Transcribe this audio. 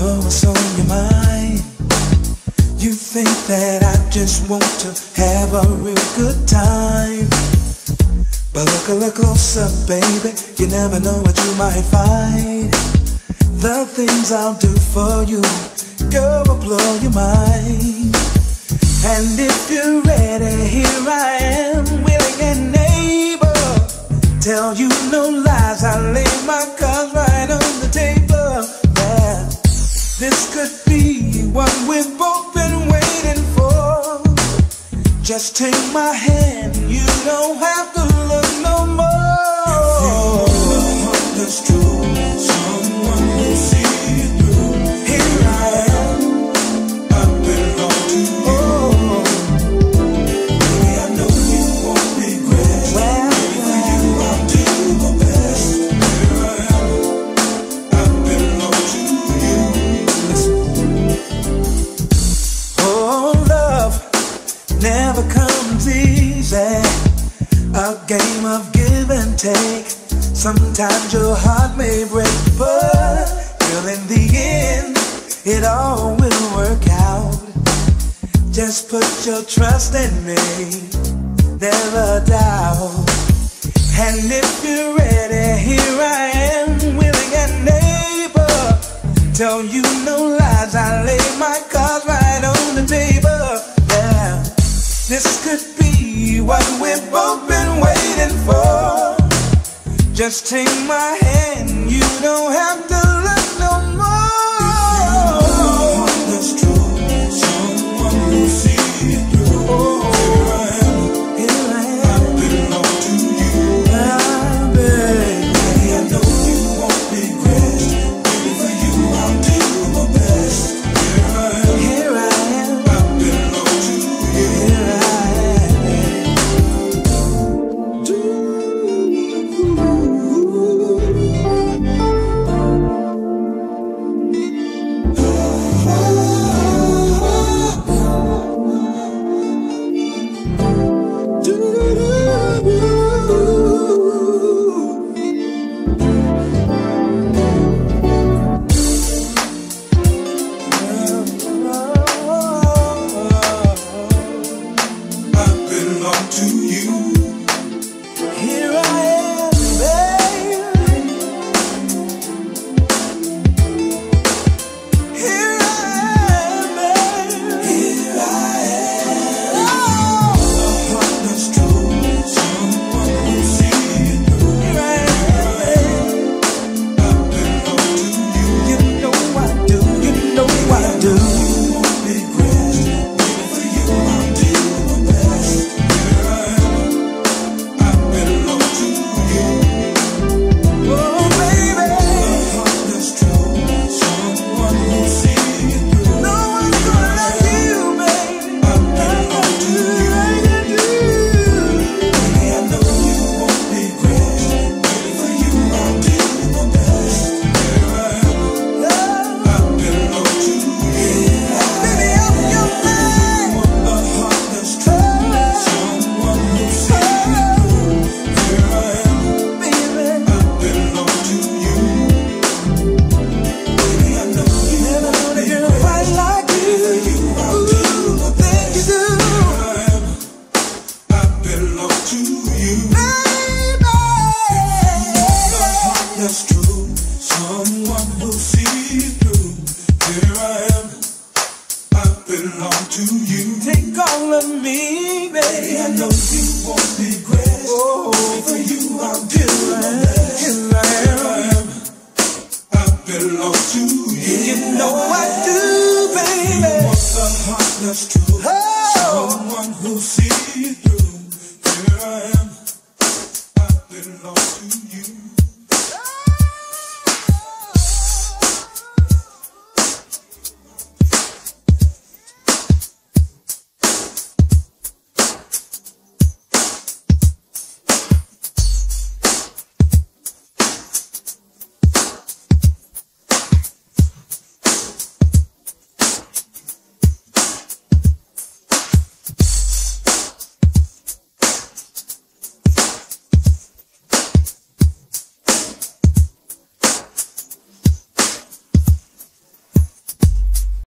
know what's on your mind. You think that I just want to have a real good time, but look a little closer, baby. You never know what you might find. The things I'll do for you, girl, will blow your mind. And if you're ready, here I am, willing and able. Tell you no lies, I lay my cards right on the table. Yeah. This could be what we've both been waiting for. Just take my hand, you don't have to look no more. If you know it's true, someone will see you through. Here I am, I belong to you. Baby, I know you won't regret. Baby, for you I'll do my best. Here I am, I belong to you. Oh, love never comes easy. A game of give and take. Sometimes your heart may break, but girl, in the end, it all will work out. Just put your trust in me, never doubt. And if you're ready, here I am, willing and able. Tell you no lies, I lay my cards right on the table. Yeah, this could be what we've both been waiting for. Just take my hand, you don't have to look no more. If you know that's true, someone will see it through. Oh. See you through. Here I am, I belong to you.